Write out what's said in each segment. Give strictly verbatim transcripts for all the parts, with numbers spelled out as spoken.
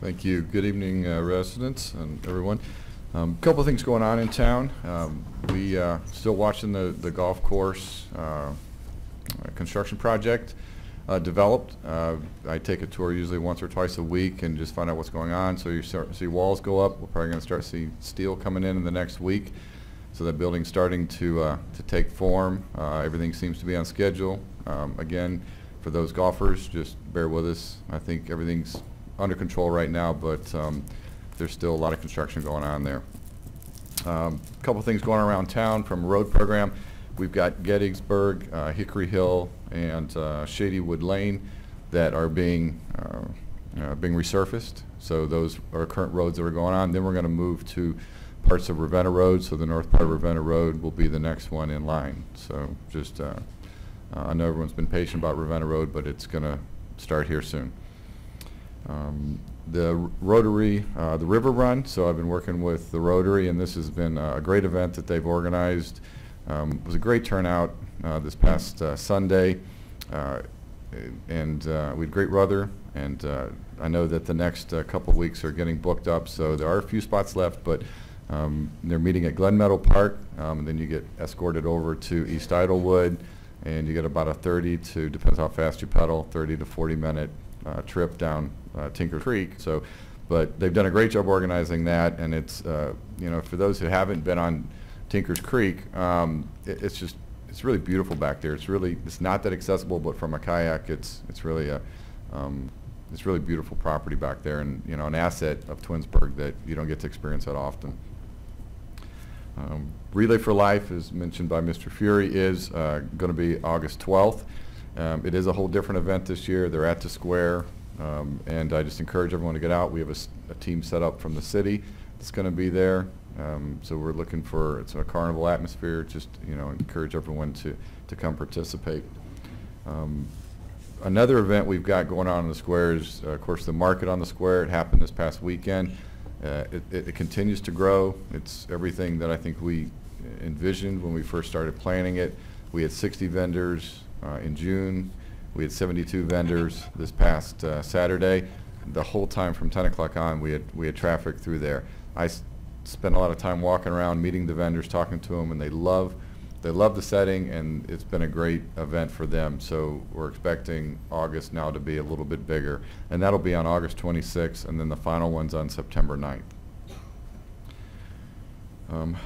Thank you. Good evening, uh, residents and everyone. A um, couple things going on in town. Um, we uh, still watching the, the golf course uh, construction project uh, developed. Uh, I take a tour usually once or twice a week and just find out what's going on. So you start see walls go up. We're probably going to start see steel coming in in the next week. So that building's starting to uh, to take form. Uh, everything seems to be on schedule. Um, again, for those golfers, just bear with us. I think everything's under control right now, but um, there's still a lot of construction going on there. A um, couple things going around town from road program. We've got Gettysburg, uh, Hickory Hill, and uh, Shady Wood Lane that are being uh, uh, being resurfaced. So those are current roads that are going on. Then we're going to move to parts of Ravenna Road. So the north part of Ravenna Road will be the next one in line. So just uh, uh, I know everyone's been patient about Ravenna Road, but it's going to start here soon. Um, the Rotary, uh, the River Run, so I've been working with the Rotary, and this has been a great event that they've organized. Um, it was a great turnout uh, this past uh, Sunday, uh, and uh, we had great weather, and uh, I know that the next uh, couple of weeks are getting booked up, so there are a few spots left, but um, they're meeting at Glen Meadow Park, um, and then you get escorted over to East Idlewood, and you get about a thirty to, depends how fast you pedal, thirty to forty minute Uh, trip down uh, Tinker Creek. So, but they've done a great job organizing that, and it's uh, you know, for those who haven't been on Tinker's Creek, um, it, it's just it's really beautiful back there. It's really it's not that accessible, but from a kayak, it's it's really a um, it's really beautiful property back there, and you know, an asset of Twinsburg that you don't get to experience that often. Um, Relay for Life, as mentioned by Mister Fury, is uh, going to be August twelfth. Um, it is a whole different event this year. They're at the square, um, and I just encourage everyone to get out. We have a, a team set up from the city that's going to be there, um, so we're looking for it's a carnival atmosphere. Just you know, encourage everyone to to come participate. Um, another event we've got going on in the square is, uh, of course, the market on the square. It happened this past weekend. Uh, it, it, it continues to grow. It's everything that I think we envisioned when we first started planning it. We had sixty vendors. Uh, in June, we had seventy-two vendors. This past uh, Saturday, the whole time from ten o'clock on, we had we had traffic through there. I s spent a lot of time walking around, meeting the vendors, talking to them, and they love they love the setting, and it's been a great event for them. So we're expecting August now to be a little bit bigger, and that'll be on August twenty-sixth, and then the final one's on September ninth. Um,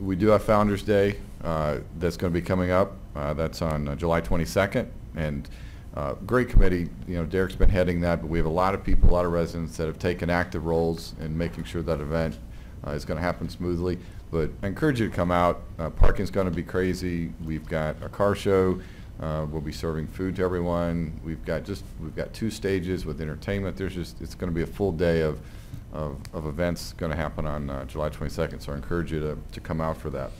we do have Founders Day uh, that's going to be coming up. Uh, that's on uh, July twenty-second, and uh, great committee. You know, Derek's been heading that, but we have a lot of people, a lot of residents that have taken active roles in making sure that event uh, is going to happen smoothly. But I encourage you to come out. Uh, parking's going to be crazy. We've got a car show. Uh, we'll be serving food to everyone. We've got just we've got two stages with entertainment. There's just it's going to be a full day of of, of events going to happen on uh, July twenty-second. So I encourage you to to come out for that.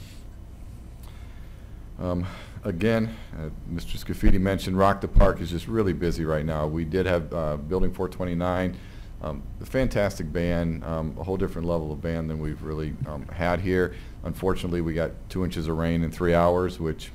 Um, Again, uh, Mister Scafidi mentioned Rock the Park is just really busy right now. We did have uh, Building four twenty-nine, um, a fantastic band, um, a whole different level of band than we've really um, had here. Unfortunately, we got two inches of rain in three hours, which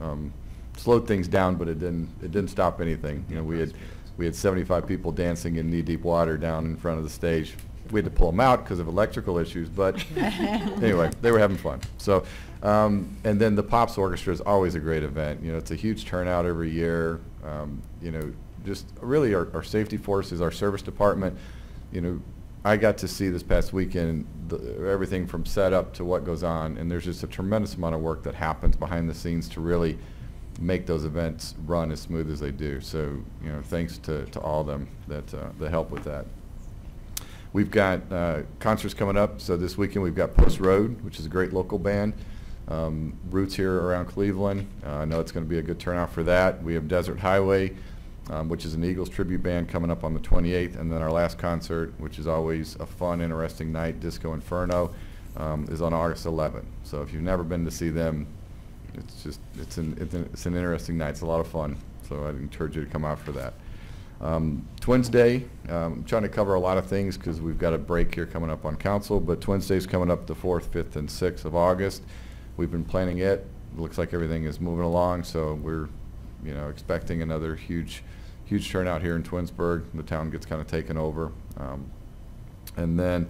um, slowed things down, but it didn't it didn't stop anything. You know, we had we had seventy-five people dancing in knee-deep water down in front of the stage. We had to pull them out because of electrical issues, but anyway, they were having fun. So. Um, and then the Pops Orchestra is always a great event. You know, it's a huge turnout every year. Um, you know, just really our, our safety forces, our service department. You know, I got to see this past weekend the, everything from setup to what goes on, and there's just a tremendous amount of work that happens behind the scenes to really make those events run as smooth as they do. So, you know, thanks to, to all of them that uh, that help with that. We've got uh, concerts coming up. So this weekend we've got Post Road, which is a great local band. Um, roots here around Cleveland. Uh, I know it's going to be a good turnout for that. We have Desert Highway, um, which is an Eagles tribute band coming up on the twenty-eighth, and then our last concert, which is always a fun, interesting night, Disco Inferno, um, is on August eleventh. So if you've never been to see them, it's just it's an it's an, it's an interesting night. It's a lot of fun. So I'd encourage you to come out for that. Um, Twins Day. Um, I'm trying to cover a lot of things because we've got a break here coming up on council, but Twins Day's coming up the fourth, fifth, and sixth of August. We've been planning it. It looks like everything is moving along, so we're, you know, expecting another huge, huge turnout here in Twinsburg. The town gets kind of taken over. Um, and then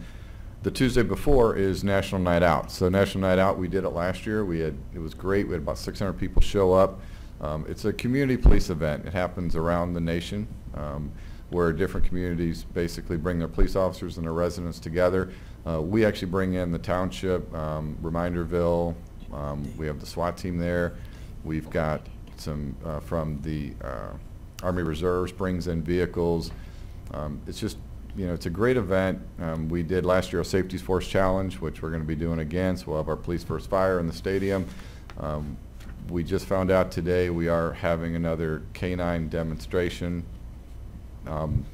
the Tuesday before is National Night Out. So National Night Out, we did it last year. We had, it was great. We had about six hundred people show up. Um, it's a community police event. It happens around the nation, um, where different communities basically bring their police officers and their residents together. Uh, we actually bring in the township, um, Reminderville. Um, we have the SWAT team there. We've got some uh, from the uh, Army Reserves brings in vehicles. Um, it's just, you know, it's a great event. Um, we did last year a Safety Force Challenge, which we're going to be doing again. So we'll have our Police First Fire in the stadium. Um, we just found out today we are having another canine demonstration. Um,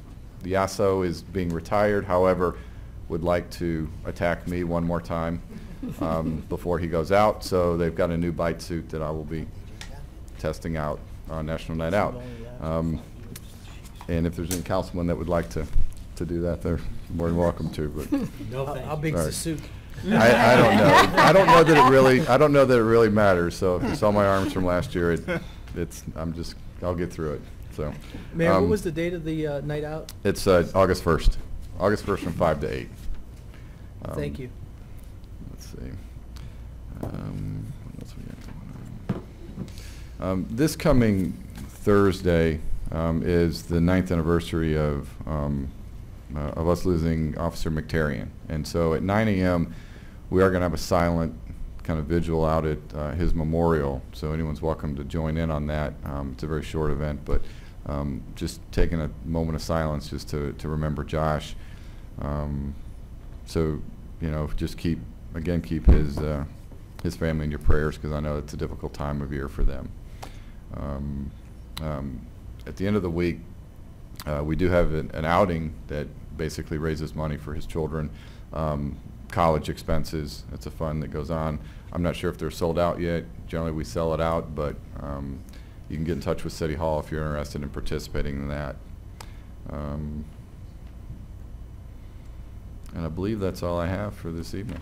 the A S O is being retired, however, would like to attack me one more time um, before he goes out. So they've got a new bite suit that I will be testing out on National Night Out. Um, and if there's any councilman that would like to, to do that, they're more than welcome to. But no, how big's the suit? I, I don't know. I don't know that it really. I don't know that it really matters. So if you saw my arms from last year, it, it's. I'm just. I'll get through it. So, Mayor, um, what was the date of the uh, night out? It's uh, August first. August first from five to eight. Um, Thank you. Let's see. Um, what else we got going on? Um, this coming Thursday um, is the ninth anniversary of, um, uh, of us losing Officer Miktarian. And so at nine A M we are going to have a silent kind of vigil out at uh, his memorial. So anyone's welcome to join in on that. Um, it's a very short event, but Um, just taking a moment of silence just to, to remember Josh. Um, so, you know, just keep, again, keep his, uh, his family in your prayers, because I know it's a difficult time of year for them. Um, um, at the end of the week, uh, we do have an, an outing that basically raises money for his children, um, college expenses. It's a fund that goes on. I'm not sure if they're sold out yet. Generally, we sell it out, but um, you can get in touch with City Hall if you're interested in participating in that. Um, and I believe that's all I have for this evening.